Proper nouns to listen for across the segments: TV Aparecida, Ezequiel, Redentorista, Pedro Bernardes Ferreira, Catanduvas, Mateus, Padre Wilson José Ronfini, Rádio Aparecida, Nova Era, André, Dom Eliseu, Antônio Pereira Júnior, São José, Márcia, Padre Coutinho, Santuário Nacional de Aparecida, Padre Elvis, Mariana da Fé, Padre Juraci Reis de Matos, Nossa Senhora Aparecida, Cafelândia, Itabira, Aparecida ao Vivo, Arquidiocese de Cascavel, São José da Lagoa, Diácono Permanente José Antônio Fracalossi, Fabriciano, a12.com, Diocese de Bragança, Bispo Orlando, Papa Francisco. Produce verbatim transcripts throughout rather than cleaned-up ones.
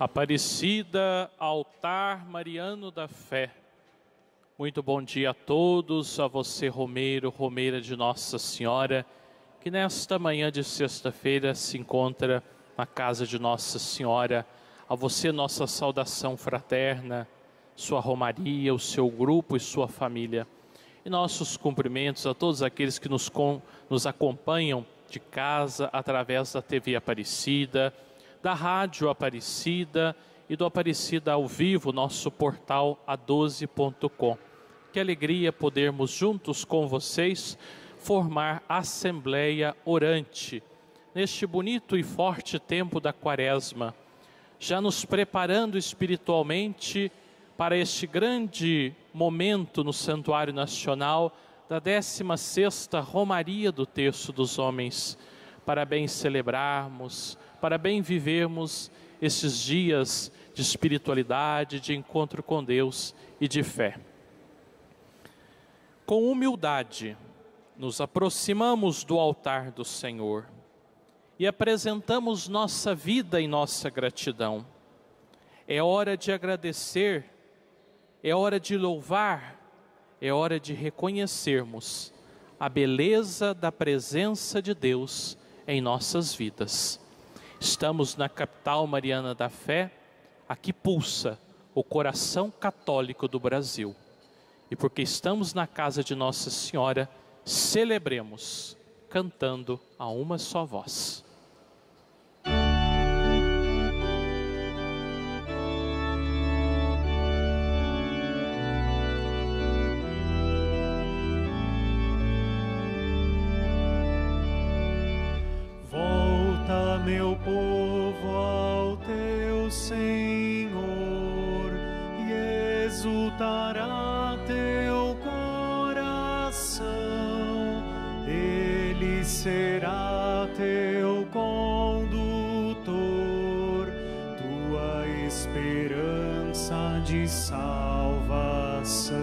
Aparecida, altar Mariano da Fé. Muito bom dia a todos, a você Romeiro, Romeira de Nossa Senhora, que nesta manhã de sexta-feira se encontra na casa de Nossa Senhora. A você nossa saudação fraterna, sua romaria, o seu grupo e sua família. E nossos cumprimentos a todos aqueles que nos, com, nos acompanham de casa através da T V Aparecida, da Rádio Aparecida e do Aparecida ao Vivo, nosso portal a doze ponto com. Que alegria podermos juntos com vocês formar a Assembleia Orante, neste bonito e forte tempo da Quaresma, já nos preparando espiritualmente para este grande momento no Santuário Nacional da décima sexta Romaria do Terço dos Homens, para bem celebrarmos, para bem vivermos esses dias de espiritualidade, de encontro com Deus e de fé. Com humildade, nos aproximamos do altar do Senhor e apresentamos nossa vida em nossa gratidão. É hora de agradecer, é hora de louvar, é hora de reconhecermos a beleza da presença de Deus em nossas vidas. Estamos na capital Mariana da Fé, aqui pulsa o coração católico do Brasil. E porque estamos na casa de Nossa Senhora, celebremos cantando a uma só voz. Meu povo ao teu Senhor, e exultará teu coração, Ele será teu condutor, tua esperança de salvação,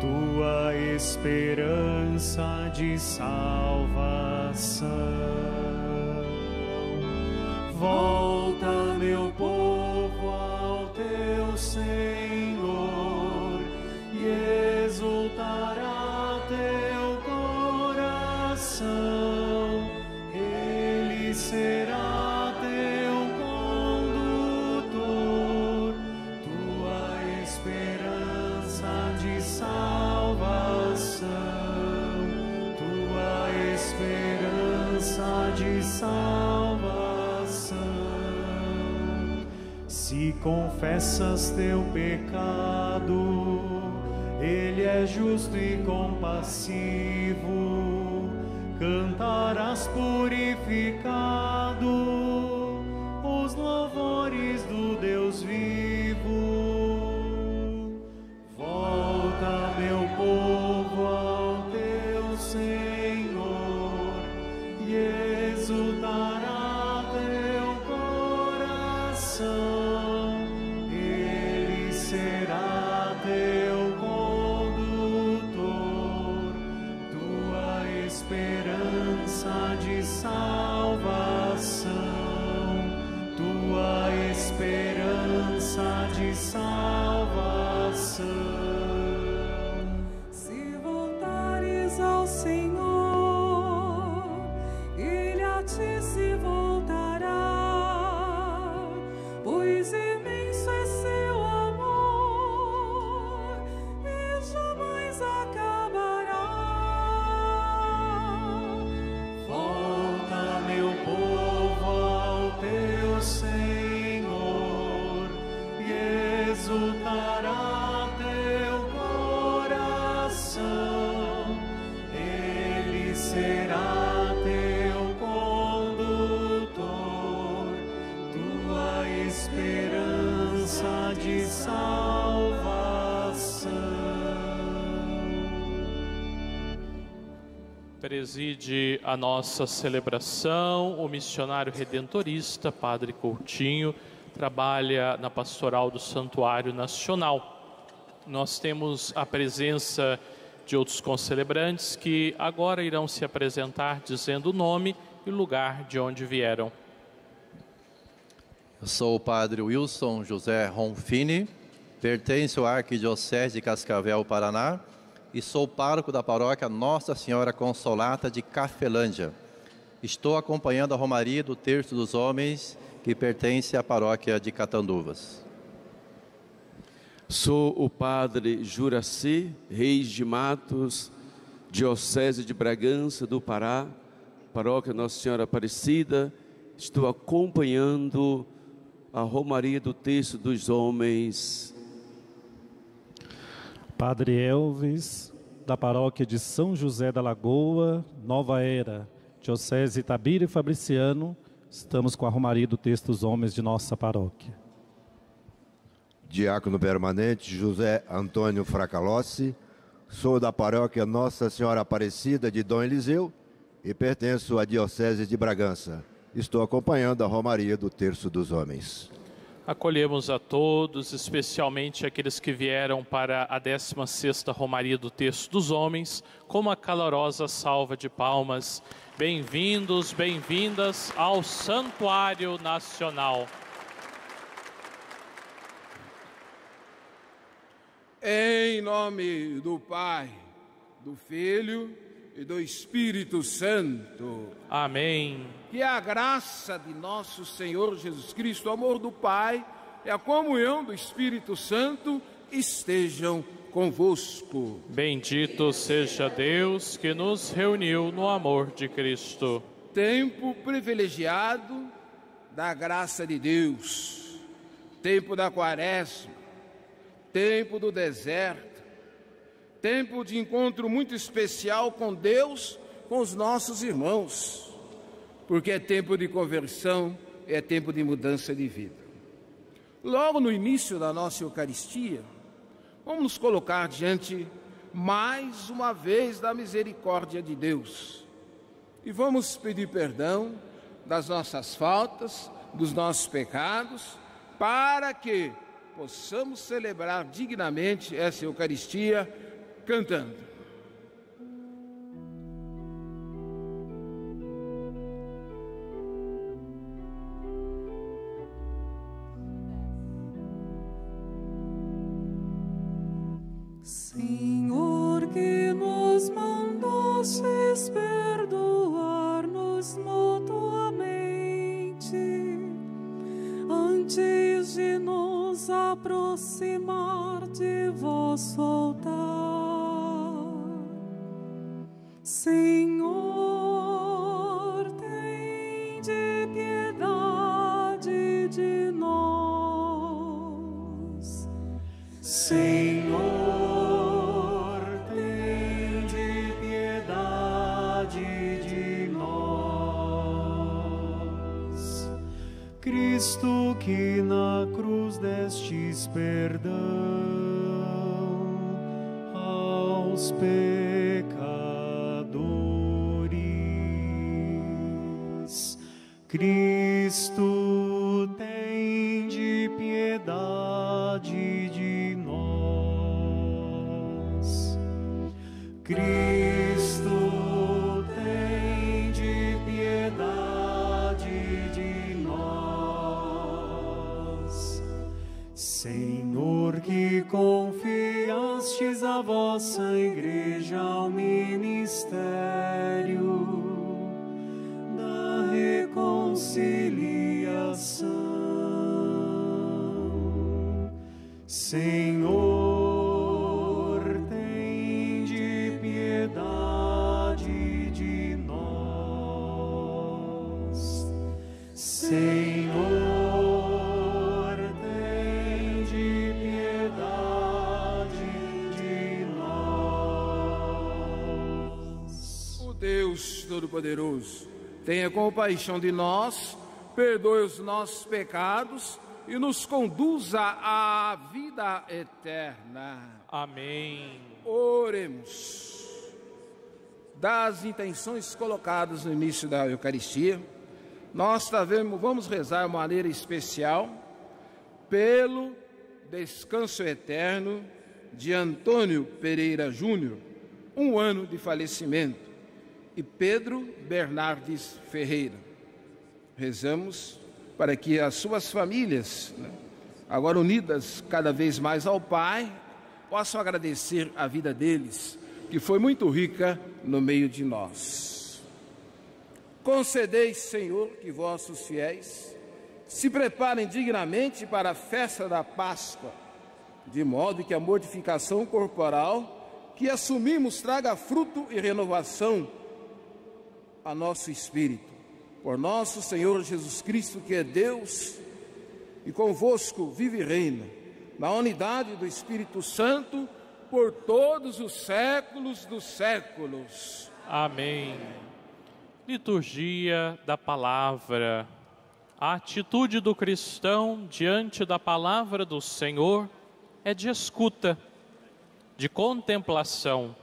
tua esperança de salvação. Volta, meu povo, ao teu Senhor, e exultará teu coração, Ele será teu condutor, tua esperança de salvação, tua esperança de salvação. Se confessas teu pecado, Ele é justo e compassivo, cantarás purificado os louvores do Deus vivo. Volta, meu povo, ao teu Senhor, e exultarás. De salvação, tua esperança de salvação. Se voltares ao Senhor, Ele a ti se voltará, pois imenso é seu amor e jamais acabará. Senhor, e exultará teu coração, Ele será teu condutor, tua esperança de salvação. Preside a nossa celebração o missionário redentorista, Padre Coutinho, trabalha na pastoral do Santuário Nacional. Nós temos a presença de outros concelebrantes que agora irão se apresentar dizendo o nome e o lugar de onde vieram. Eu Sou o Padre Wilson José Ronfini, pertenço à Arquidiocese de Cascavel, Paraná, e sou pároco da paróquia Nossa Senhora Consolata de Cafelândia. Estou acompanhando a Romaria do Terço dos Homens, que pertence à paróquia de Catanduvas. Sou o Padre Juraci Reis de Matos, Diocese de Bragança, do Pará, paróquia Nossa Senhora Aparecida. Estou acompanhando a Romaria do Terço dos Homens. Padre Elvis, da paróquia de São José da Lagoa, Nova Era, Diocese Itabira e Fabriciano, estamos com a Romaria do Terço dos Homens de nossa paróquia. Diácono Permanente José Antônio Fracalossi, sou da paróquia Nossa Senhora Aparecida de Dom Eliseu e pertenço à Diocese de Bragança. Estou acompanhando a Romaria do Terço dos Homens. Acolhemos a todos, especialmente aqueles que vieram para a décima sexta Romaria do Terço dos Homens, com uma calorosa salva de palmas. Bem-vindos, bem-vindas ao Santuário Nacional. Em nome do Pai, do Filho e do Espírito Santo. Amém. Que a graça de nosso Senhor Jesus Cristo, o amor do Pai e a comunhão do Espírito Santo estejam convosco. Bendito seja Deus que nos reuniu no amor de Cristo. Tempo privilegiado da graça de Deus. Tempo da Quaresma. Tempo do deserto. Tempo de encontro muito especial com Deus, com os nossos irmãos. Porque é tempo de conversão, é tempo de mudança de vida. Logo no início da nossa Eucaristia, vamos nos colocar diante, mais uma vez, da misericórdia de Deus. E vamos pedir perdão das nossas faltas, dos nossos pecados, para que possamos celebrar dignamente essa Eucaristia cantando. Todo-Poderoso, tenha compaixão de nós, perdoe os nossos pecados e nos conduza à vida eterna. Amém. Oremos. Das intenções colocadas no início da Eucaristia, nós vamos rezar de maneira especial pelo descanso eterno de Antônio Pereira Júnior, um ano de falecimento, e Pedro Bernardes Ferreira. Rezamos para que as suas famílias, né, agora unidas cada vez mais ao Pai, possam agradecer a vida deles, que foi muito rica no meio de nós. Concedei, Senhor, que vossos fiéis se preparem dignamente para a festa da Páscoa, de modo que a mortificação corporal que assumimos traga fruto e renovação a nosso espírito. Por nosso Senhor Jesus Cristo, que é Deus, e convosco vive e reina, na unidade do Espírito Santo, por todos os séculos dos séculos. Amém. Liturgia da Palavra. A atitude do cristão diante da Palavra do Senhor é de escuta, de contemplação,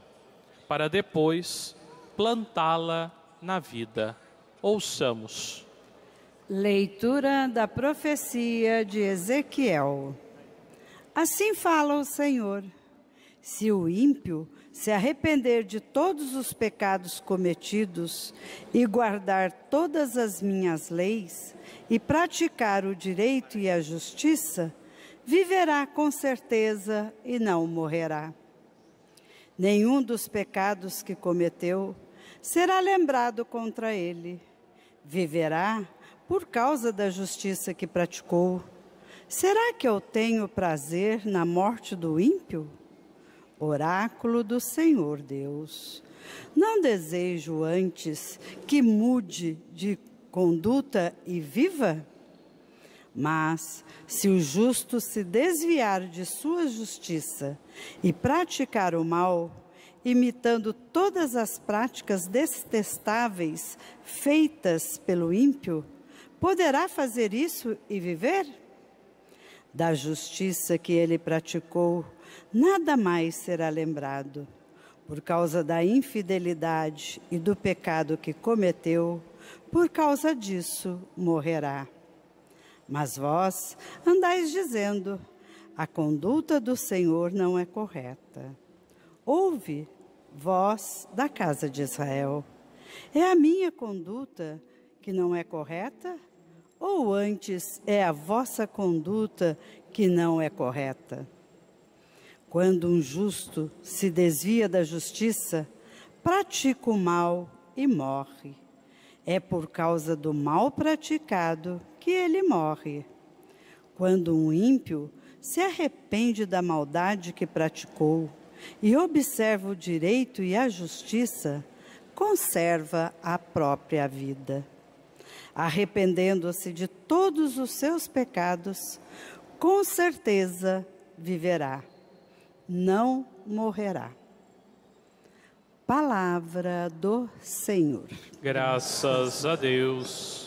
para depois plantá-la na vida. Ouçamos. Leitura da profecia de Ezequiel. Assim fala o Senhor: se o ímpio se arrepender de todos os pecados cometidos e guardar todas as minhas leis e praticar o direito e a justiça, viverá com certeza e não morrerá. Nenhum dos pecados que cometeu será lembrado contra ele. Viverá por causa da justiça que praticou. Será que eu tenho prazer na morte do ímpio? Oráculo do Senhor Deus. Não desejo antes que mude de conduta e viva? Mas, se o justo se desviar de sua justiça e praticar o mal, imitando todas as práticas detestáveis feitas pelo ímpio, poderá fazer isso e viver? Da justiça que ele praticou, nada mais será lembrado. Por causa da infidelidade e do pecado que cometeu, por causa disso morrerá. Mas vós andais dizendo: a conduta do Senhor não é correta. Ouve, vós da casa de Israel, é a minha conduta que não é correta? Ou antes é a vossa conduta que não é correta? Quando um justo se desvia da justiça, pratica o mal e morre. É por causa do mal praticado que ele morre. Quando um ímpio se arrepende da maldade que praticou e observa o direito e a justiça, conserva a própria vida. Arrependendo-se de todos os seus pecados, com certeza viverá, não morrerá. Palavra do Senhor. Graças a Deus.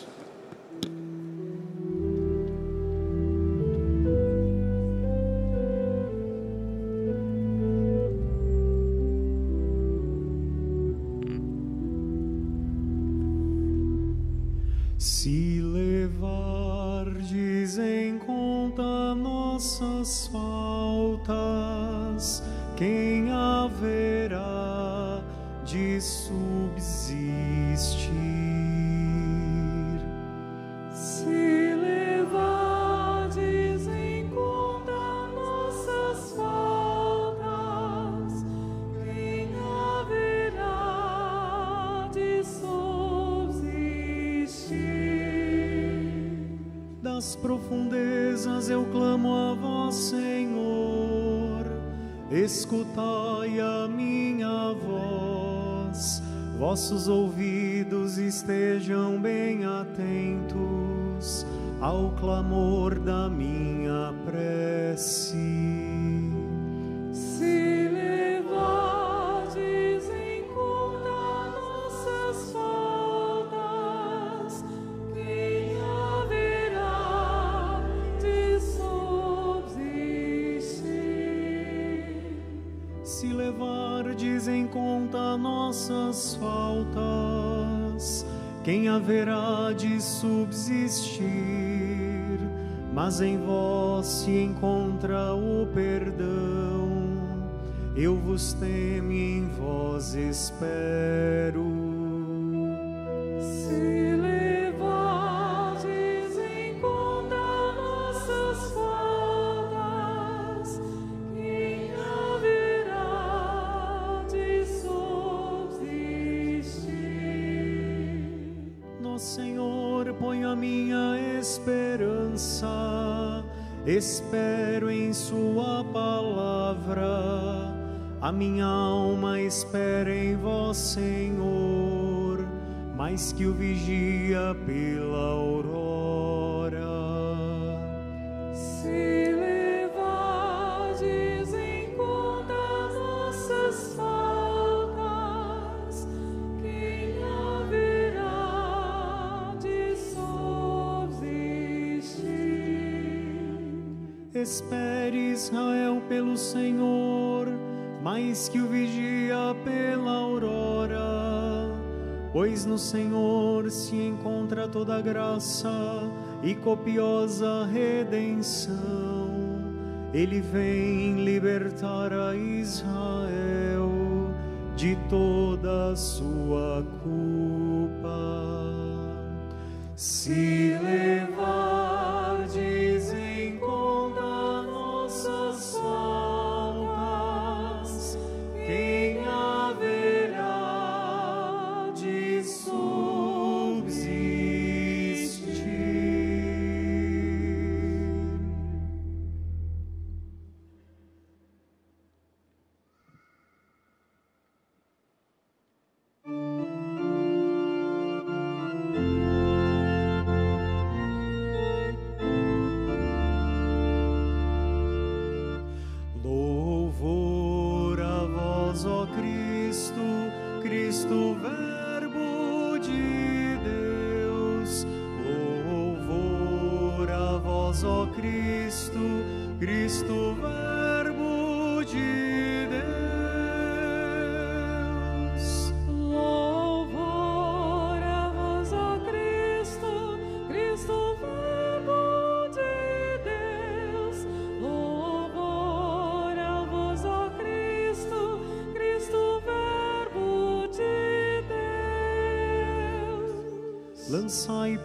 Se levardes em conta nossas faltas, quem haverá de subsistir? Se levardes em conta nossas faltas, quem haverá de subsistir? Das profundezas eu clamo a vós, Senhor, escutai a minha voz. Vossos ouvidos estejam bem atentos ao clamor da minha prece. Se levardes em conta nossas faltas, quem haverá de subsistir? Se levardes em conta nossas faltas, quem haverá de subsistir? Mas em vós se encontra o perdão, eu vos temo e em vós espero. Se levardes em esperança, espero em sua palavra. A minha alma espera em vós, Senhor, mais que o vigia pela aurora. Se levades em conta as nossas faltas, quem haverá de subsistir? Espere Israel pelo Senhor, mais que o vigia pela aurora, pois no Senhor se encontra toda graça e copiosa redenção. Ele vem libertar a Israel de toda a sua culpa. Se levardes em conta nossas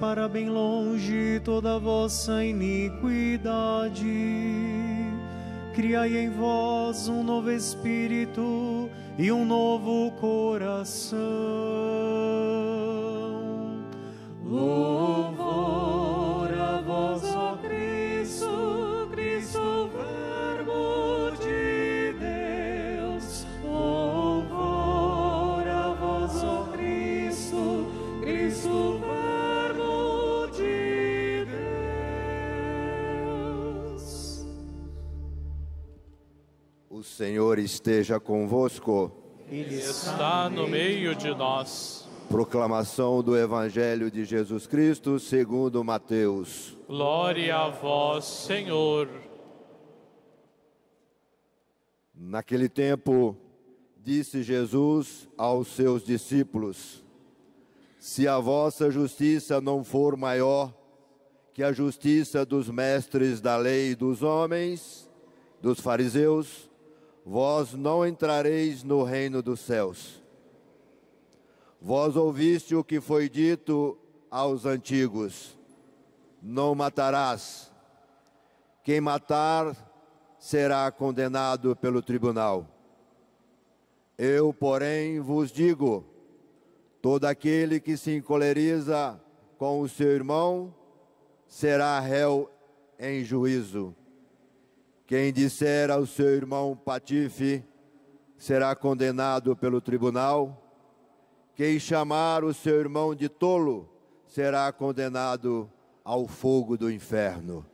para bem longe toda a vossa iniquidade, criai em vós um novo espírito e um novo coração. Louvor a vós, ó Cristo, Cristo Verbo de Deus. Louvor a vós, ó Cristo, Cristo Verbo. O Senhor esteja convosco. Ele está no meio de nós. Proclamação do Evangelho de Jesus Cristo segundo Mateus. Glória a vós, Senhor. Naquele tempo, disse Jesus aos seus discípulos: se a vossa justiça não for maior que a justiça dos mestres da lei e dos homens, dos fariseus, vós não entrareis no reino dos céus. Vós ouviste o que foi dito aos antigos: não matarás. Quem matar será condenado pelo tribunal. Eu, porém, vos digo: todo aquele que se encoleriza com o seu irmão será réu em juízo. Quem disser ao seu irmão patife será condenado pelo tribunal. Quem chamar o seu irmão de tolo será condenado ao fogo do inferno.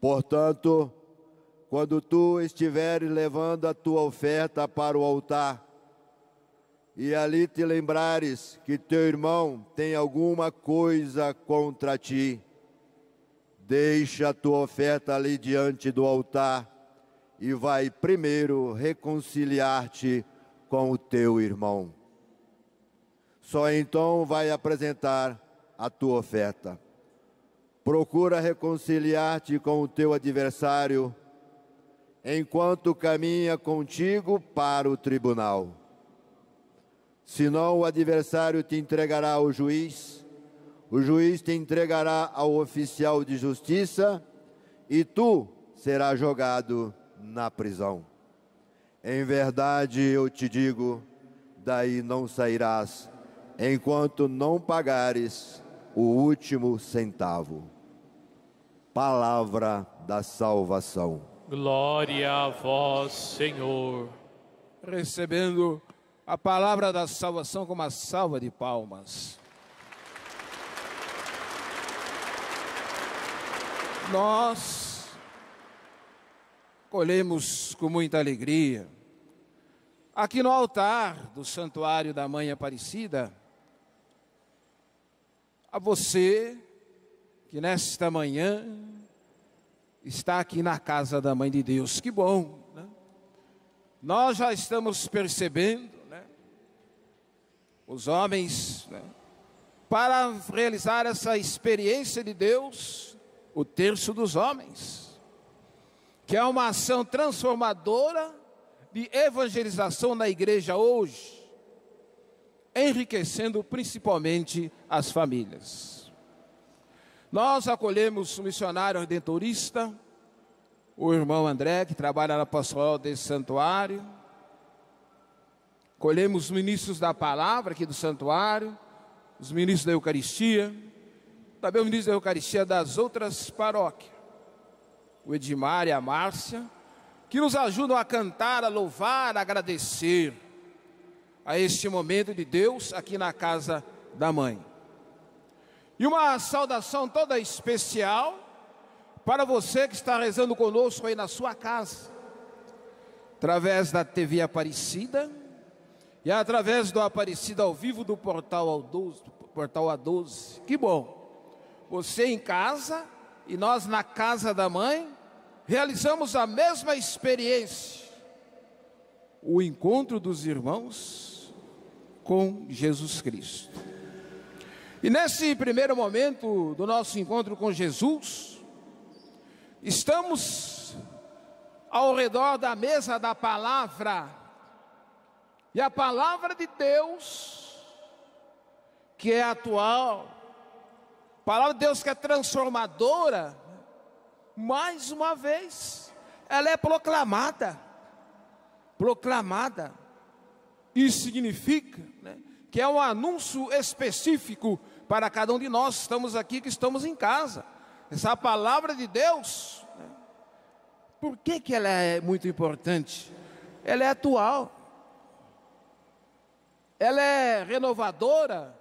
Portanto, quando tu estiveres levando a tua oferta para o altar e ali te lembrares que teu irmão tem alguma coisa contra ti, deixa a tua oferta ali diante do altar e vai primeiro reconciliar-te com o teu irmão. Só então vai apresentar a tua oferta. Procura reconciliar-te com o teu adversário enquanto caminha contigo para o tribunal. Senão o adversário te entregará ao juiz, o juiz te entregará ao oficial de justiça e tu serás jogado na prisão. Em verdade eu te digo, daí não sairás, enquanto não pagares o último centavo. Palavra da salvação. Glória a vós, Senhor. Recebendo a palavra da salvação com uma salva de palmas. Nós colhemos com muita alegria. Aqui no altar do Santuário da Mãe Aparecida, a você que nesta manhã está aqui na casa da Mãe de Deus. Que bom, né? Nós já estamos percebendo, né? Os homens, né? Para realizar essa experiência de Deus, o terço dos homens, que é uma ação transformadora de evangelização na igreja hoje, enriquecendo principalmente as famílias. Nós acolhemos o missionário redentorista, o irmão André, que trabalha na pastoral desse santuário. Acolhemos os ministros da palavra aqui do santuário, os ministros da Eucaristia, também o ministro da Eucaristia das outras paróquias, o Edmar e a Márcia, que nos ajudam a cantar, a louvar, a agradecer a este momento de Deus aqui na casa da Mãe. E uma saudação toda especial para você que está rezando conosco aí na sua casa, através da T V Aparecida e através do Aparecida ao Vivo do portal A doze, do portal A doze. Que bom! Você em casa e nós na casa da Mãe, realizamos a mesma experiência, o encontro dos irmãos com Jesus Cristo. E nesse primeiro momento do nosso encontro com Jesus, estamos ao redor da mesa da palavra, e a palavra de Deus, que é atual, a palavra de Deus que é transformadora, mais uma vez, ela é proclamada, proclamada, isso significa, né, que é um anúncio específico para cada um de nós, estamos aqui, que estamos em casa, essa palavra de Deus, né, por que que ela é muito importante? Ela é atual, ela é renovadora,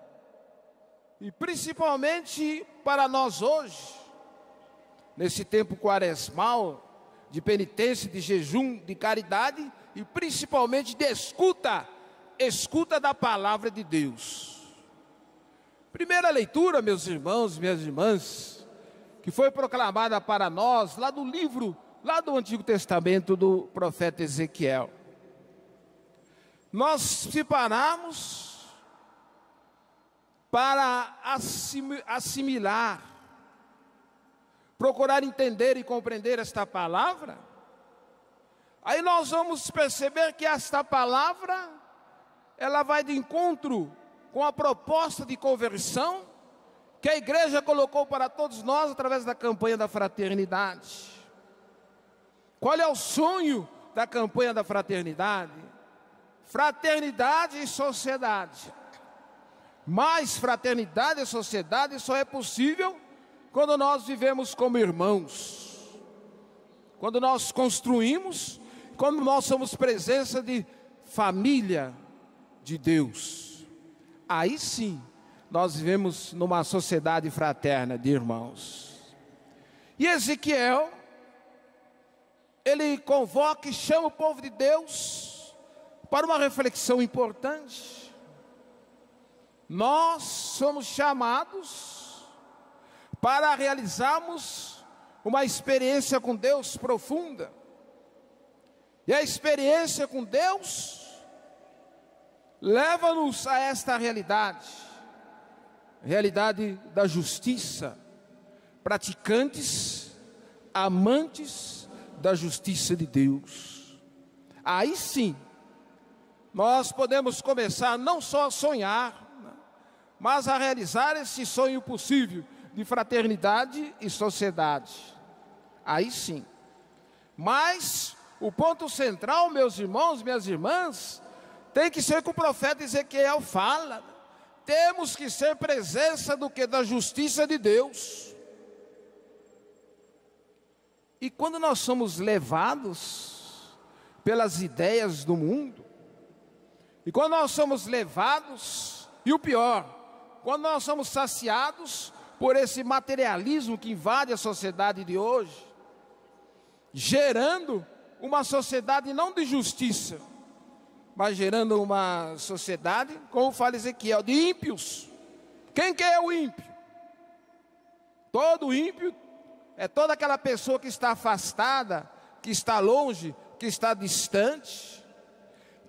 e principalmente para nós hoje, nesse tempo quaresmal, de penitência, de jejum, de caridade e principalmente de escuta, escuta da palavra de Deus. Primeira leitura, meus irmãos, minhas irmãs, que foi proclamada para nós lá do livro, lá do Antigo Testamento do profeta Ezequiel. Nós separamos para assimilar, procurar entender e compreender esta palavra, aí nós vamos perceber que esta palavra, ela vai de encontro com a proposta de conversão que a igreja colocou para todos nós através da campanha da fraternidade. Qual é o sonho da campanha da fraternidade? Fraternidade e sociedade. Mas fraternidade e sociedade só é possível quando nós vivemos como irmãos, quando nós construímos, quando nós somos presença de família de Deus, aí sim nós vivemos numa sociedade fraterna de irmãos. E Ezequiel, ele convoca e chama o povo de Deus para uma reflexão importante. Nós somos chamados para realizarmos uma experiência com Deus profunda. E a experiência com Deus leva-nos a esta realidade, realidade da justiça, praticantes, amantes da justiça de Deus. Aí sim, nós podemos começar não só a sonhar, mas a realizar esse sonho possível, de fraternidade e sociedade, aí sim. Mas o ponto central, meus irmãos, minhas irmãs, tem que ser o que o profeta Ezequiel fala, temos que ser presença do que? Da justiça de Deus. E quando nós somos levados pelas ideias do mundo, e quando nós somos levados, e o pior, quando nós somos saciados por esse materialismo que invade a sociedade de hoje, gerando uma sociedade não de justiça, mas gerando uma sociedade, como fala Ezequiel, de ímpios. Quem que é o ímpio? Todo ímpio é toda aquela pessoa que está afastada, que está longe, que está distante,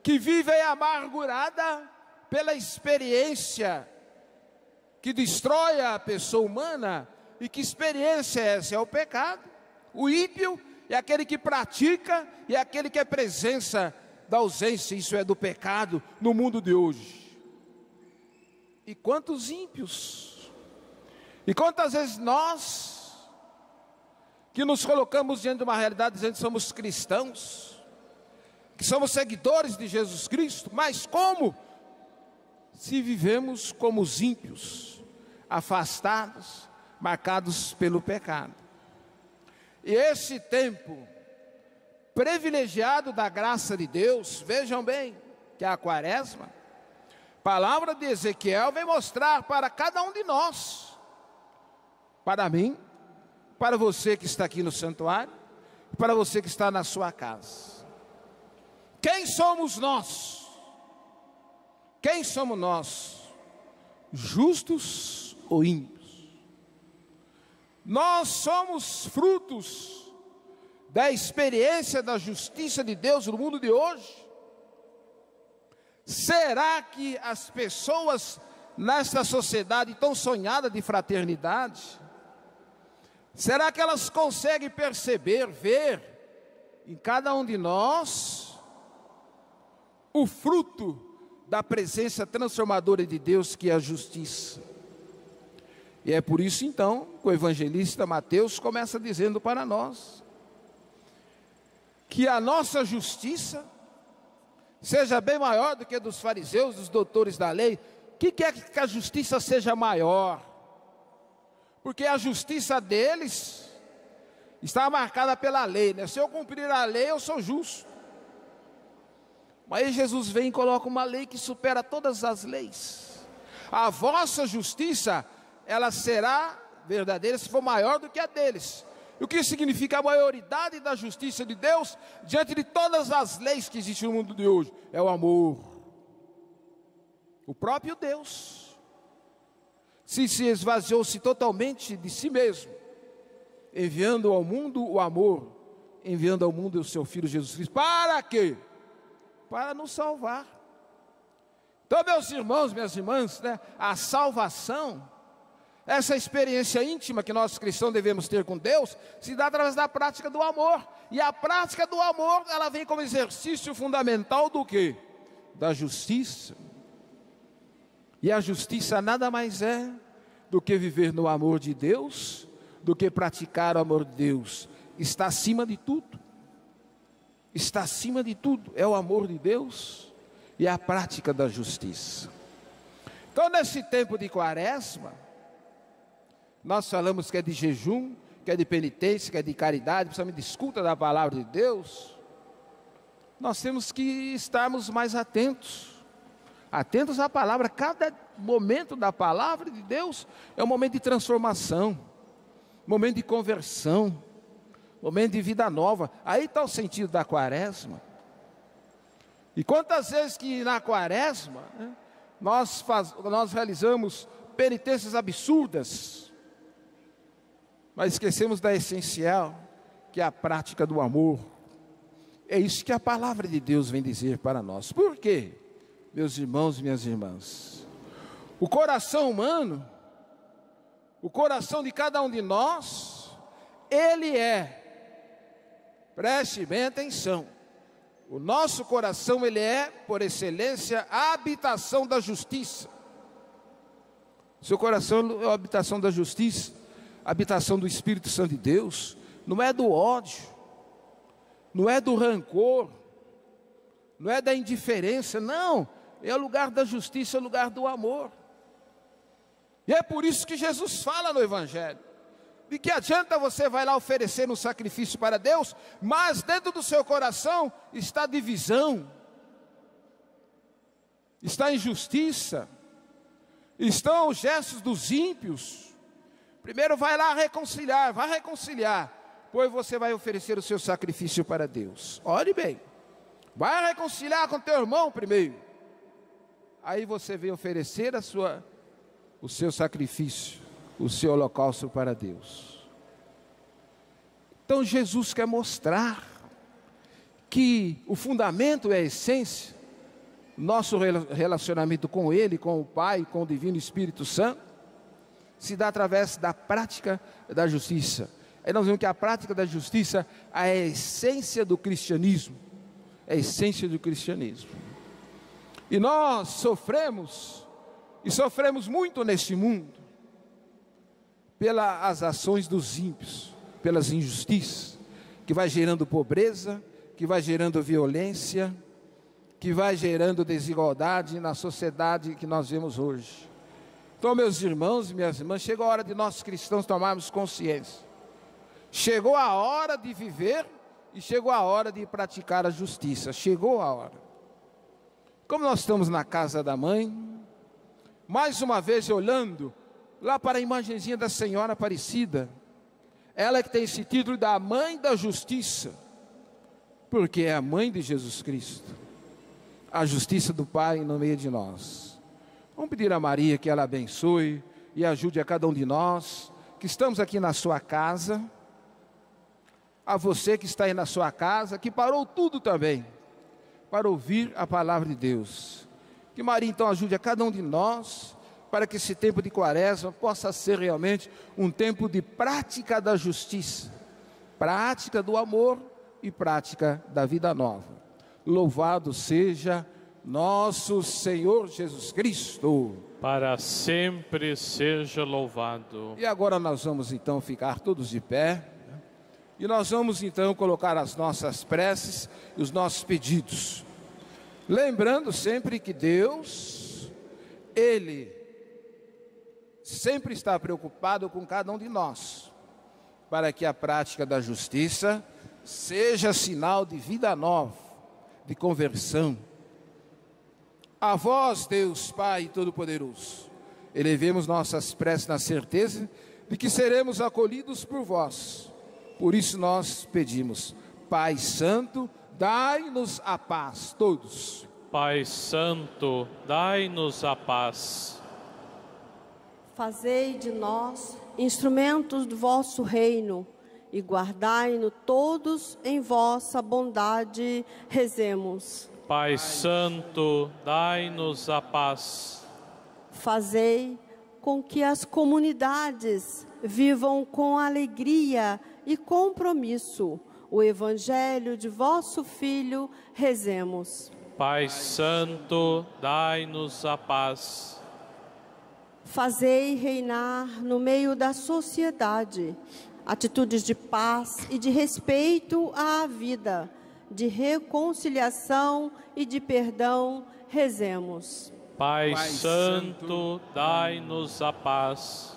que vive amargurada pela experiência que destrói a pessoa humana. E que experiência é essa? É o pecado. O ímpio é aquele que pratica e é aquele que é presença da ausência, isso é do pecado no mundo de hoje. E quantos ímpios, e quantas vezes nós, que nos colocamos diante de uma realidade, dizendo que somos cristãos, que somos seguidores de Jesus Cristo, mas como? Se vivemos como os ímpios, afastados, marcados pelo pecado. E esse tempo privilegiado da graça de Deus, vejam bem, que é a quaresma, a palavra de Ezequiel vem mostrar para cada um de nós, para mim, para você que está aqui no santuário, para você que está na sua casa. Quem somos nós? Quem somos nós? Justos ou ímpios? Nós somos frutos da experiência da justiça de Deus no mundo de hoje? Será que as pessoas nesta sociedade tão sonhada de fraternidade, será que elas conseguem perceber, ver em cada um de nós o fruto da presença transformadora de Deus, que é a justiça? E é por isso então que o evangelista Mateus começa dizendo para nós que a nossa justiça seja bem maior do que a dos fariseus, dos doutores da lei. Que quer que a justiça seja maior? Porque a justiça deles está marcada pela lei, né? Se eu cumprir a lei, eu sou justo. Mas aí Jesus vem e coloca uma lei que supera todas as leis. A vossa justiça, ela será verdadeira se for maior do que a deles. O que significa a maioridade da justiça de Deus diante de todas as leis que existem no mundo de hoje? É o amor. O próprio Deus se, se esvaziou-se totalmente de si mesmo, enviando ao mundo o amor, enviando ao mundo o seu Filho Jesus Cristo. Para quê? Para nos salvar. Então, meus irmãos, minhas irmãs, né, a salvação, essa experiência íntima que nós cristãos devemos ter com Deus, se dá através da prática do amor. E a prática do amor, ela vem como exercício fundamental do quê? Da justiça. E a justiça nada mais é do que viver no amor de Deus, do que praticar o amor de Deus. Está acima de tudo. Está acima de tudo. É o amor de Deus e a prática da justiça. Então, nesse tempo de quaresma, nós falamos que é de jejum, que é de penitência, que é de caridade, principalmente de escuta da palavra de Deus. Nós temos que estarmos mais atentos, atentos à palavra. Cada momento da palavra de Deus é um momento de transformação, momento de conversão, momento de vida nova. Aí está o sentido da quaresma. E quantas vezes que na quaresma, né, nós, faz, nós realizamos penitências absurdas, mas esquecemos da essencial, que é a prática do amor. É isso que a palavra de Deus vem dizer para nós. Por quê? Meus irmãos e minhas irmãs, o coração humano, o coração de cada um de nós, ele é, preste bem atenção, o nosso coração, ele é, por excelência, a habitação da justiça. Seu coração é a habitação da justiça, habitação do Espírito Santo de Deus. Não é do ódio, não é do rancor, não é da indiferença, não, é o lugar da justiça, é o lugar do amor. E é por isso que Jesus fala no Evangelho. De que adianta você vai lá oferecer um sacrifício para Deus, mas dentro do seu coração está divisão, está injustiça, estão os gestos dos ímpios. Primeiro vai lá reconciliar, vai reconciliar, pois você vai oferecer o seu sacrifício para Deus. Olhe bem, vai reconciliar com teu irmão primeiro, aí você vem oferecer a sua, o seu sacrifício, o seu holocausto para Deus. Então Jesus quer mostrar que o fundamento é a essência, nosso relacionamento com Ele, com o Pai, com o Divino Espírito Santo, se dá através da prática da justiça. Aí nós vemos que a prática da justiça é a essência do cristianismo, é a essência do cristianismo. E nós sofremos, e sofremos muito neste mundo, pelas ações dos ímpios, pelas injustiças, que vai gerando pobreza, que vai gerando violência, que vai gerando desigualdade na sociedade que nós vemos hoje. Então, meus irmãos e minhas irmãs, chegou a hora de nós cristãos tomarmos consciência. Chegou a hora de viver e chegou a hora de praticar a justiça. Chegou a hora. Como nós estamos na casa da mãe, mais uma vez olhando lá para a imagenzinha da Senhora Aparecida, ela que tem esse título da Mãe da Justiça, porque é a Mãe de Jesus Cristo, a justiça do Pai no meio de nós. Vamos pedir a Maria que ela abençoe e ajude a cada um de nós, que estamos aqui na sua casa, a você que está aí na sua casa, que parou tudo também, para ouvir a Palavra de Deus. Que Maria então ajude a cada um de nós, para que esse tempo de quaresma possa ser realmente um tempo de prática da justiça, prática do amor e prática da vida nova. Louvado seja nosso Senhor Jesus Cristo. Para sempre seja louvado. E agora nós vamos então ficar todos de pé, e nós vamos então colocar as nossas preces e os nossos pedidos. Lembrando sempre que Deus, Ele sempre está preocupado com cada um de nós, para que a prática da justiça seja sinal de vida nova, de conversão. A vós, Deus Pai Todo-Poderoso, elevemos nossas preces na certeza de que seremos acolhidos por vós. Por isso nós pedimos, Pai Santo, dai-nos a paz, todos. Pai Santo, dai-nos a paz. Fazei de nós instrumentos do vosso reino e guardai-nos todos em vossa bondade, rezemos. Pai Santo, dai-nos a paz. Fazei com que as comunidades vivam com alegria e compromisso o Evangelho de vosso Filho, rezemos. Pai Santo, dai-nos a paz. Fazei reinar no meio da sociedade atitudes de paz e de respeito à vida, de reconciliação e de perdão, rezemos. Pai, Pai Santo, dai-nos a paz.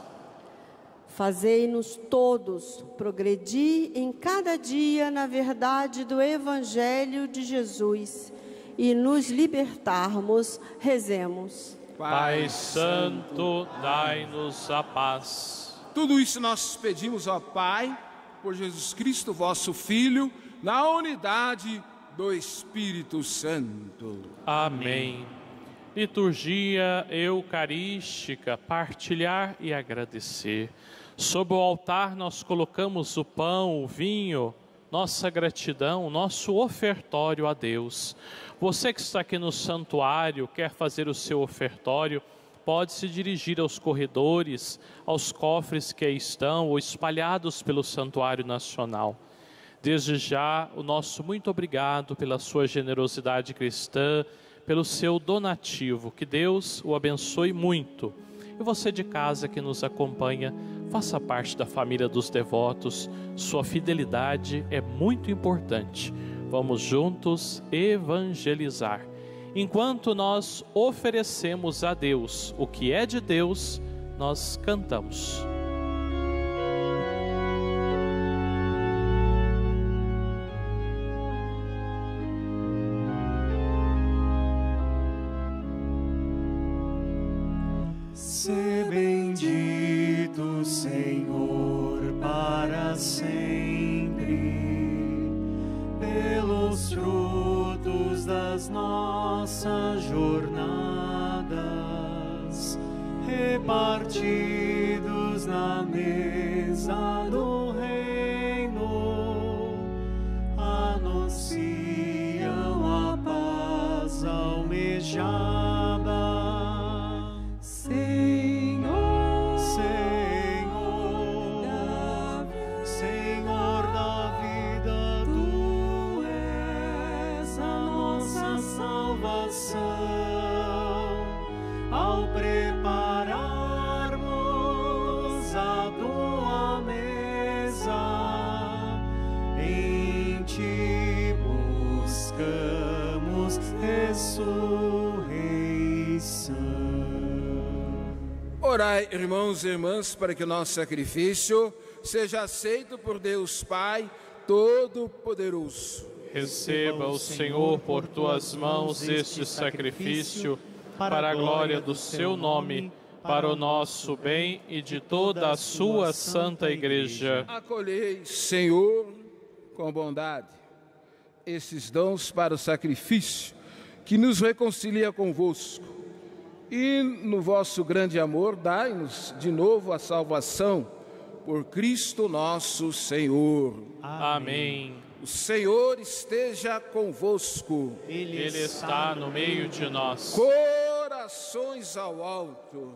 Fazei-nos todos progredir em cada dia na verdade do Evangelho de Jesus e nos libertarmos, rezemos. Pai Santo, dai-nos a paz. Tudo isso nós pedimos, ó Pai, por Jesus Cristo, vosso Filho, na unidade do Espírito Santo. Amém. Liturgia eucarística, partilhar e agradecer. Sob o altar nós colocamos o pão, o vinho, nossa gratidão, nosso ofertório a Deus. Você que está aqui no santuário, quer fazer o seu ofertório, pode se dirigir aos corredores, aos cofres que aí estão ou espalhados pelo Santuário Nacional. Desde já, o nosso muito obrigado pela sua generosidade cristã, pelo seu donativo. Que Deus o abençoe muito. E você de casa que nos acompanha, faça parte da família dos devotos. Sua fidelidade é muito importante. Vamos juntos evangelizar. Enquanto nós oferecemos a Deus o que é de Deus, nós cantamos. Se bendito, Senhor, para sempre, pelos frutos das nossas jornadas, repartidos na mesa do reino, anunciam a paz almejada. Ao prepararmos a tua mesa, em ti buscamos ressurreição. Orai, irmãos e irmãs, para que o nosso sacrifício seja aceito por Deus Pai Todo-Poderoso. Receba, o Senhor, por tuas mãos este sacrifício para a glória do seu nome, para o nosso bem e de toda a sua santa Igreja. Acolhei, Senhor, com bondade, esses dons para o sacrifício que nos reconcilia convosco, e no vosso grande amor dai-nos de novo a salvação por Cristo nosso Senhor. Amém. O Senhor esteja convosco. Ele está no meio de nós. Corações ao alto.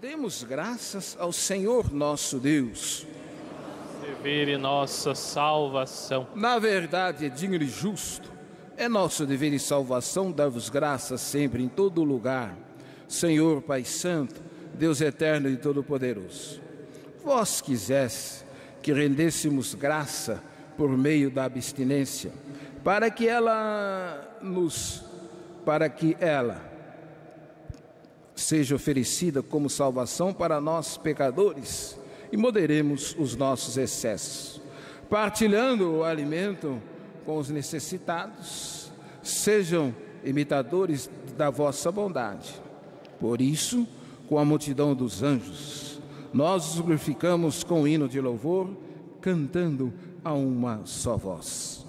Demos graças ao Senhor nosso Deus. Dever e nossa salvação. Na verdade, é digno e justo. É nosso dever e salvação dar-vos graças sempre em todo lugar. Senhor, Pai Santo, Deus eterno e todo-poderoso. Vós quisesse que rendêssemos graça por meio da abstinência, para que ela nos, para que ela seja oferecida como salvação para nós pecadores, e moderemos os nossos excessos, partilhando o alimento com os necessitados, sejam imitadores da vossa bondade. Por isso, com a multidão dos anjos, nós os glorificamos com o hino de louvor, cantando a uma só voz.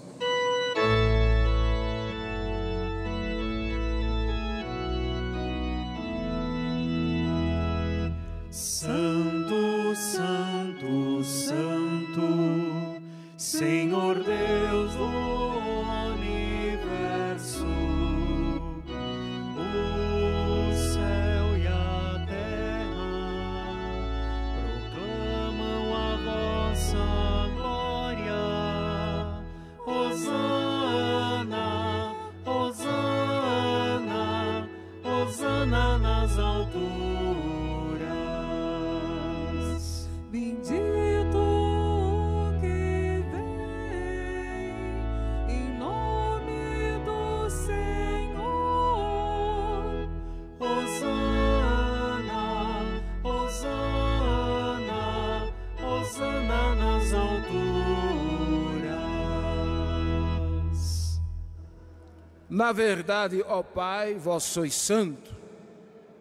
Na verdade, ó Pai, vós sois santo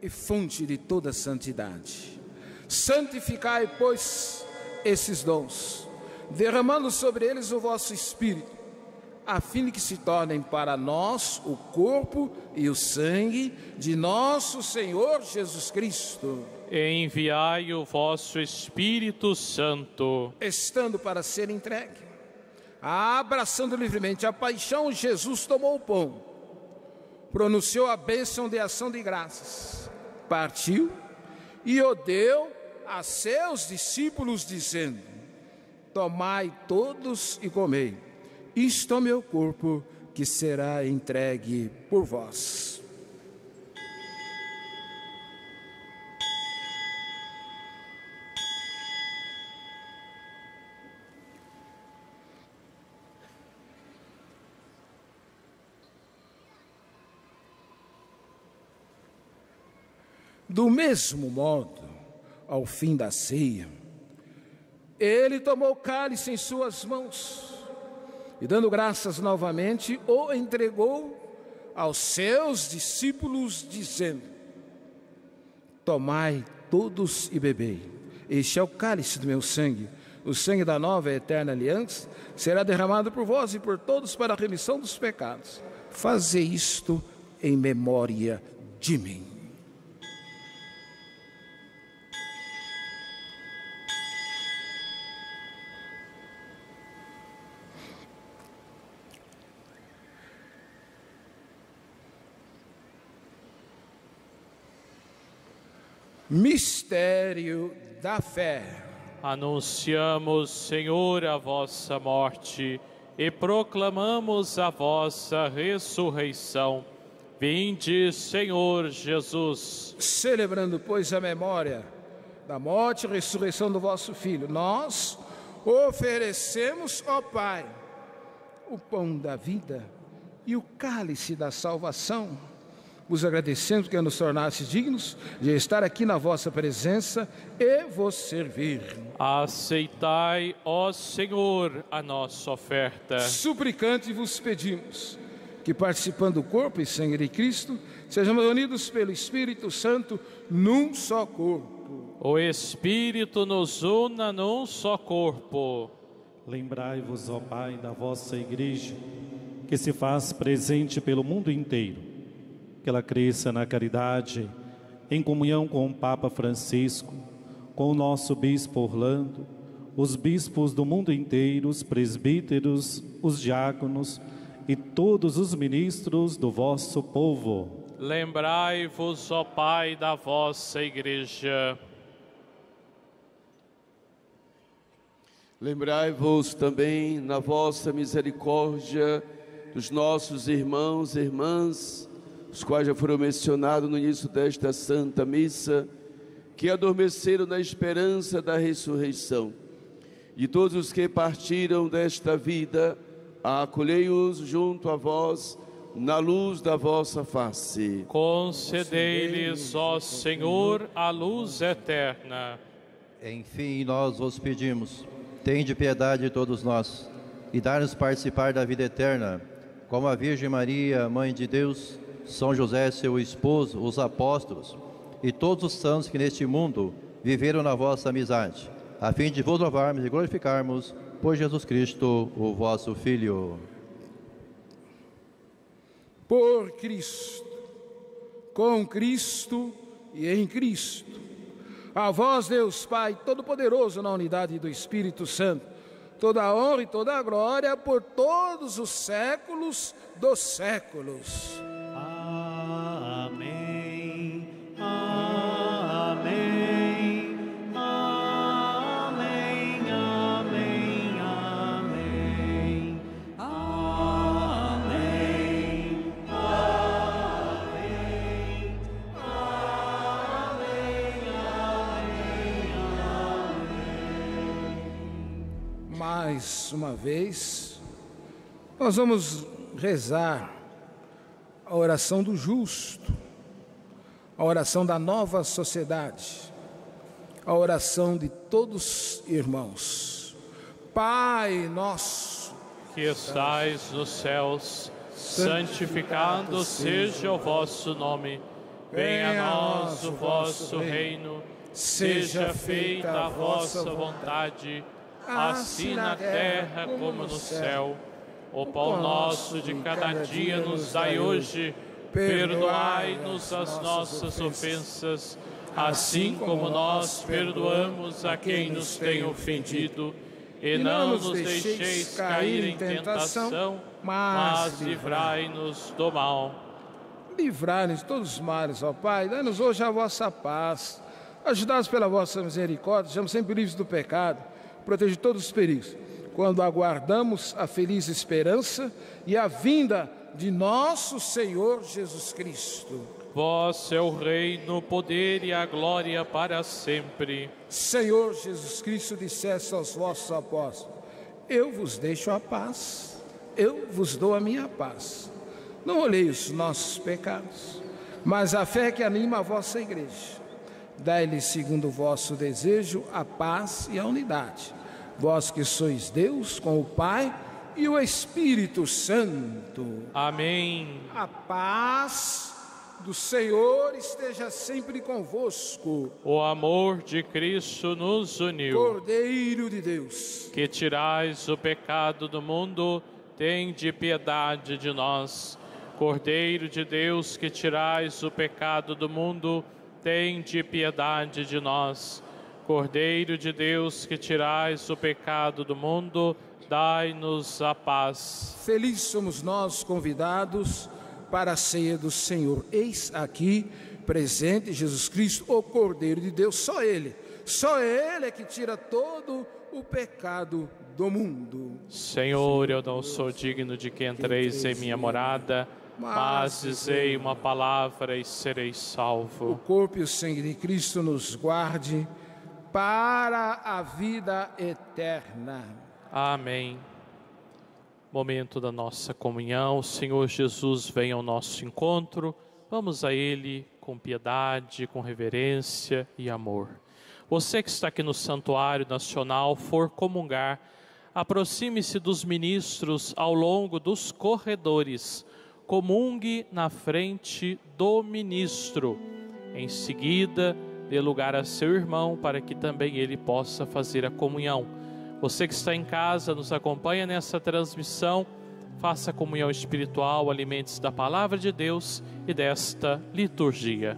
e fonte de toda santidade. Santificai, pois, esses dons, derramando sobre eles o vosso Espírito, a fim de que se tornem para nós o corpo e o sangue de nosso Senhor Jesus Cristo. E enviai o vosso Espírito Santo, estando para ser entregue, abraçando livremente a paixão, Jesus tomou o pão, pronunciou a bênção de ação de graças, partiu e o deu a seus discípulos, dizendo: tomai todos e comei, isto é o meu corpo que será entregue por vós. Do mesmo modo, ao fim da ceia, ele tomou o cálice em suas mãos e, dando graças novamente, o entregou aos seus discípulos, dizendo: tomai todos e bebei, este é o cálice do meu sangue, o sangue da nova e eterna aliança, será derramado por vós e por todos para a remissão dos pecados. Fazei isto em memória de mim. Mistério da fé. Anunciamos, Senhor, a vossa morte e proclamamos a vossa ressurreição. Vinde, Senhor Jesus. Celebrando, pois, a memória da morte e ressurreição do vosso Filho, nós oferecemos, ó Pai, o pão da vida e o cálice da salvação. Vos agradecemos que nos tornastes dignos de estar aqui na vossa presença e vos servir. Aceitai, ó Senhor, a nossa oferta. Suplicante vos pedimos que, participando do corpo e sangue de Cristo, sejamos unidos pelo Espírito Santo num só corpo. O Espírito nos una num só corpo. Lembrai-vos, ó Pai, da vossa Igreja, que se faz presente pelo mundo inteiro. Que ela cresça na caridade, em comunhão com o Papa Francisco, com o nosso Bispo Orlando, os bispos do mundo inteiro, os presbíteros, os diáconos e todos os ministros do vosso povo. Lembrai-vos, ó Pai, da vossa Igreja. Lembrai-vos também, na vossa misericórdia, dos nossos irmãos e irmãs, os quais já foram mencionados no início desta Santa Missa, que adormeceram na esperança da ressurreição. De todos os que partiram desta vida, acolhei-os junto a vós, na luz da vossa face. Concedei-lhes, ó Senhor, a luz eterna. Enfim, nós vos pedimos, tende piedade de todos nós, e dai-nos participar da vida eterna, como a Virgem Maria, Mãe de Deus, São José, seu esposo, os apóstolos e todos os santos que neste mundo viveram na vossa amizade, a fim de vos louvarmos e glorificarmos por Jesus Cristo, o vosso Filho. Por Cristo, com Cristo e em Cristo, a vós, Deus Pai Todo-Poderoso, na unidade do Espírito Santo, toda a honra e toda a glória por todos os séculos dos séculos. Mais uma vez, nós vamos rezar a oração do justo, a oração da nova sociedade, a oração de todos irmãos. Pai nosso, que estais nos céus, santificado seja o vosso nome, venha a nós o vosso reino, seja feita a vossa vontade, assim na terra como no céu. O pão nosso de cada dia nos dai hoje, perdoai-nos as nossas ofensas, assim como nós perdoamos a quem nos tem ofendido, e não nos deixeis cair em tentação, mas livrai-nos do mal. Livrai-nos de todos os males, ó Pai, dai-nos hoje a vossa paz, ajudai-nos pela vossa misericórdia, sejamos sempre livres do pecado, protege todos os perigos, quando aguardamos a feliz esperança e a vinda de nosso Senhor Jesus Cristo. Vós é o reino, o poder e a glória para sempre. Senhor Jesus Cristo, disseste aos vossos apóstolos: eu vos deixo a paz, eu vos dou a minha paz. Não olhei os nossos pecados, mas a fé que anima a vossa Igreja. Dai-lhe, segundo o vosso desejo, a paz e a unidade. Vós que sois Deus, com o Pai e o Espírito Santo. Amém. A paz do Senhor esteja sempre convosco. O amor de Cristo nos uniu. Cordeiro de Deus, que tirais o pecado do mundo, tende piedade de nós. Cordeiro de Deus, que tirais o pecado do mundo, tende piedade de nós. Cordeiro de Deus, que tirais o pecado do mundo, dai-nos a paz. Felizes somos nós, convidados para a ceia do Senhor. Eis aqui presente Jesus Cristo, o Cordeiro de Deus, só Ele. Só Ele é que tira todo o pecado do mundo. Senhor, eu não sou digno de que entreis em minha morada, mas dizei uma palavra e serei salvo. O corpo e o sangue de Cristo nos guarde para a vida eterna. Amém. Momento da nossa comunhão. O Senhor Jesus vem ao nosso encontro. Vamos a Ele com piedade, com reverência e amor. Você que está aqui no Santuário Nacional for comungar, aproxime-se dos ministros ao longo dos corredores. Comungue na frente do ministro. Em seguida, dê lugar a seu irmão para que também ele possa fazer a comunhão. Você que está em casa, nos acompanha nessa transmissão, faça comunhão espiritual, alimente-se da palavra de Deus e desta liturgia.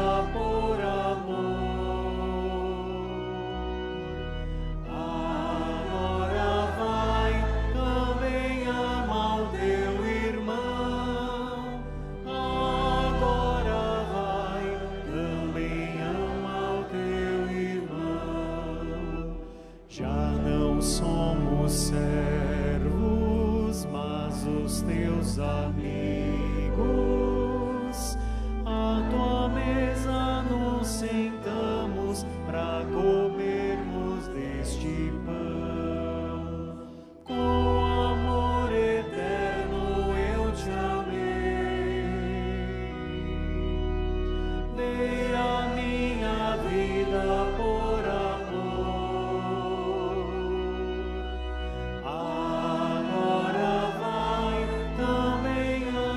Agora vai também a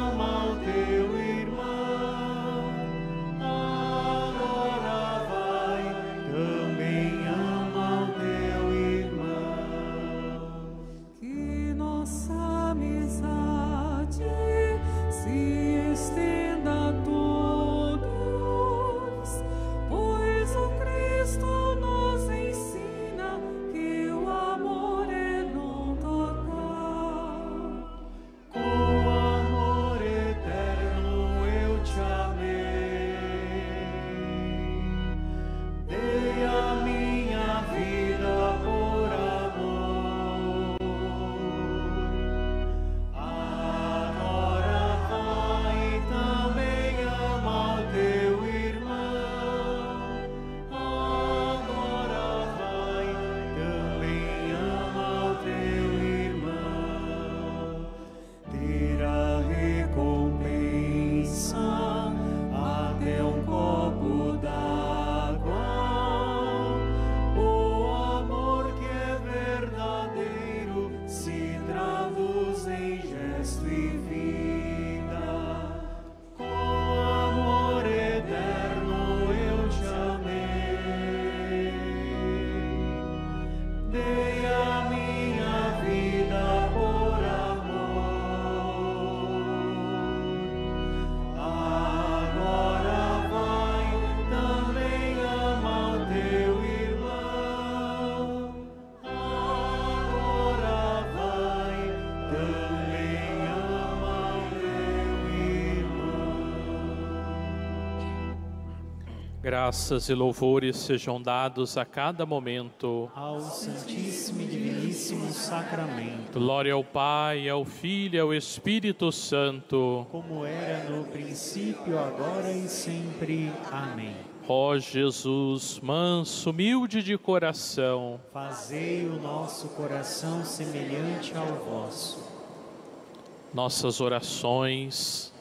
Graças e louvores sejam dados a cada momento ao Santíssimo e Diviníssimo Sacramento. Glória ao Pai, ao Filho e ao Espírito Santo, como era no princípio, agora e sempre. Amém. Ó Jesus, manso, humilde de coração, fazei o nosso coração semelhante ao vosso. Nossas orações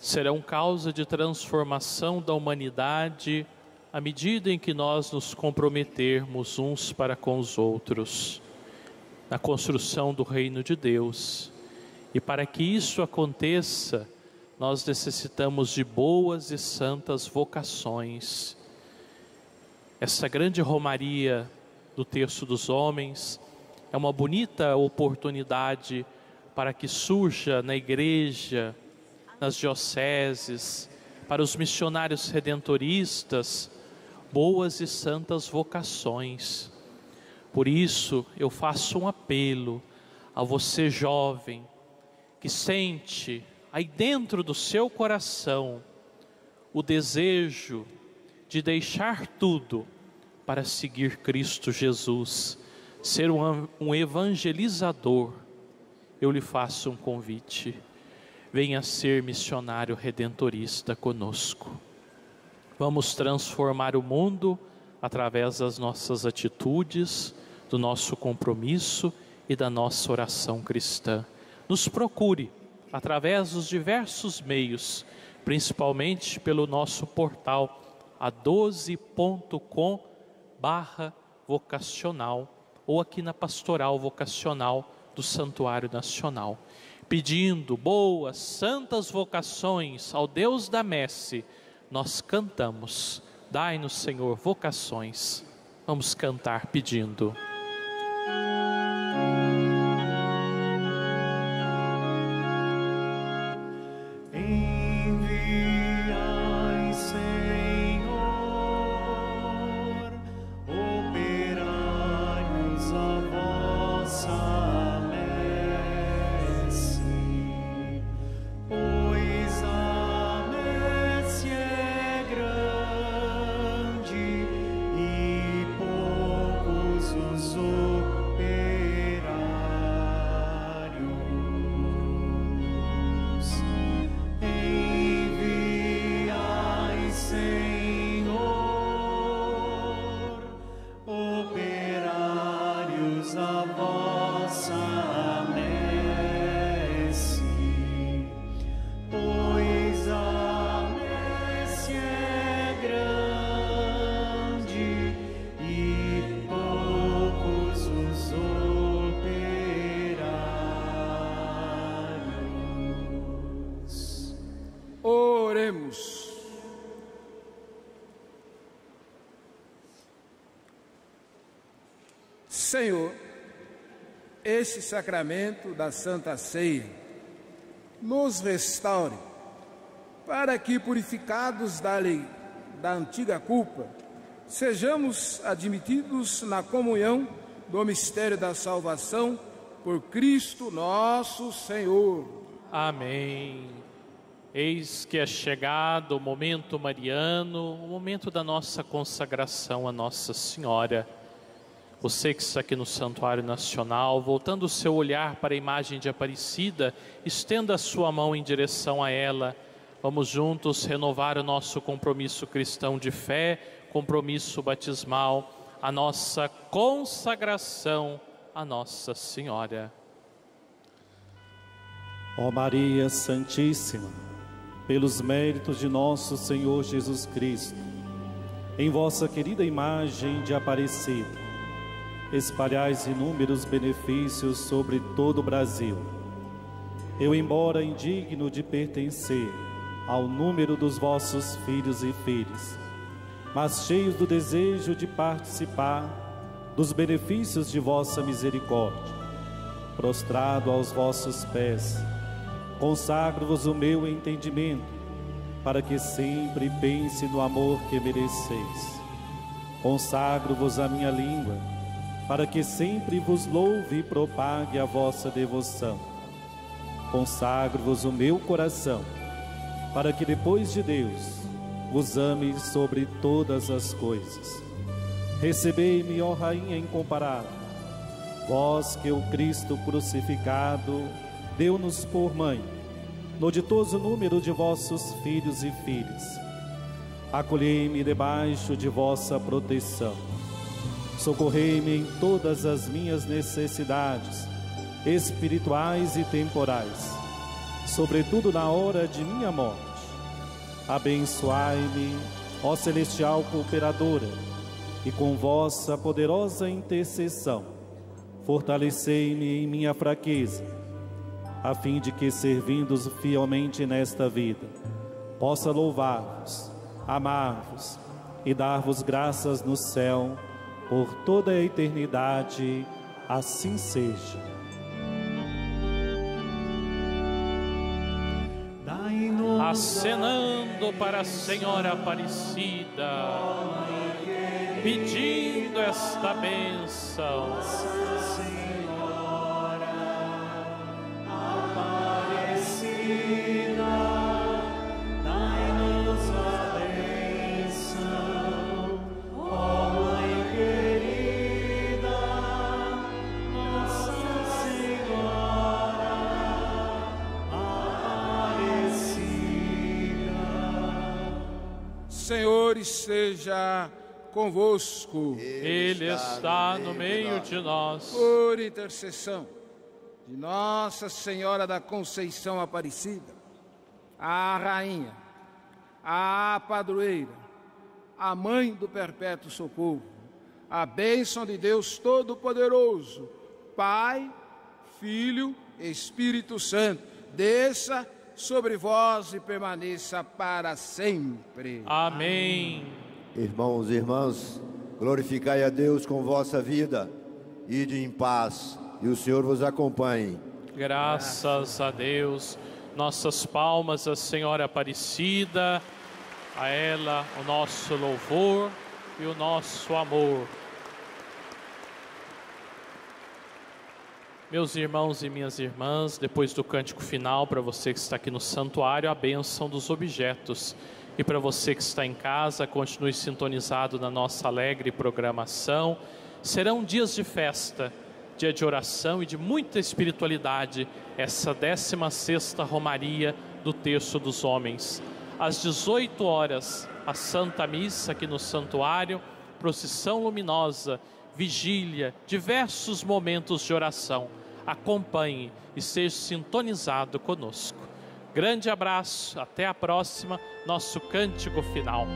serão causa de transformação da humanidade à medida em que nós nos comprometermos uns para com os outros, na construção do reino de Deus. E para que isso aconteça, nós necessitamos de boas e santas vocações. Essa grande romaria do Terço dos Homens é uma bonita oportunidade para que surja na igreja, nas dioceses, para os missionários redentoristas, boas e santas vocações. Por isso, eu faço um apelo a você, jovem, que sente aí dentro do seu coração o desejo de deixar tudo para seguir Cristo Jesus, ser um, um evangelizador. Eu lhe faço um convite: venha ser missionário redentorista conosco. Vamos transformar o mundo através das nossas atitudes, do nosso compromisso e da nossa oração cristã. Nos procure através dos diversos meios, principalmente pelo nosso portal a doze ponto com barra vocacional ou aqui na Pastoral Vocacional do Santuário Nacional, pedindo boas, santas vocações ao Deus da messe. Nós cantamos: dai-nos, Senhor, vocações. Vamos cantar pedindo. Senhor, este sacramento da Santa Ceia nos restaure, para que, purificados da lei, da antiga culpa, sejamos admitidos na comunhão do mistério da salvação por Cristo nosso Senhor. Amém. Eis que é chegado o momento mariano, o momento da nossa consagração a Nossa Senhora. Você que está aqui no Santuário Nacional, voltando o seu olhar para a imagem de Aparecida, estenda a sua mão em direção a ela. Vamos juntos renovar o nosso compromisso cristão de fé, compromisso batismal, a nossa consagração à Nossa Senhora. Ó Maria Santíssima, pelos méritos de nosso Senhor Jesus Cristo, em vossa querida imagem de Aparecida, espalhais inúmeros benefícios sobre todo o Brasil. Eu, embora indigno de pertencer ao número dos vossos filhos e filhas, mas cheio do desejo de participar dos benefícios de vossa misericórdia, prostrado aos vossos pés, consagro-vos o meu entendimento, para que sempre pense no amor que mereceis. Consagro-vos a minha língua, para que sempre vos louve e propague a vossa devoção. Consagro-vos o meu coração, para que depois de Deus vos ame sobre todas as coisas. Recebei-me, ó Rainha incomparável, vós que o Cristo crucificado deu-nos por mãe, no ditoso número de vossos filhos e filhas. Acolhei-me debaixo de vossa proteção. Socorrei-me em todas as minhas necessidades, espirituais e temporais, sobretudo na hora de minha morte. Abençoai-me, ó celestial cooperadora, e com vossa poderosa intercessão, fortalecei-me em minha fraqueza, a fim de que, servindo-os fielmente nesta vida, possa louvar-vos, amar-vos e dar-vos graças no céu por toda a eternidade. Assim seja. Acenando para a Senhora Aparecida, pedindo esta bênção. Senhor esteja convosco. Ele, Ele está, está no meio, meio de, nós. de nós. Por intercessão de Nossa Senhora da Conceição Aparecida, a Rainha, a Padroeira, a Mãe do Perpétuo Socorro, a bênção de Deus Todo-Poderoso, Pai, Filho, Espírito Santo, desça sobre vós e permaneça para sempre. Amém. Irmãos e irmãs, glorificai a Deus com vossa vida, ide em paz e o Senhor vos acompanhe. Graças a Deus. Nossas palmas à Senhora Aparecida, a ela o nosso louvor e o nosso amor. Meus irmãos e minhas irmãs, depois do cântico final, para você que está aqui no santuário, a bênção dos objetos. E para você que está em casa, continue sintonizado na nossa alegre programação. Serão dias de festa, dia de oração e de muita espiritualidade, essa décima sexta Romaria do Terço dos Homens. Às dezoito horas, a Santa Missa aqui no santuário, procissão luminosa, vigília, diversos momentos de oração. Acompanhe e seja sintonizado conosco. Grande abraço, até a próxima, nosso cântico final.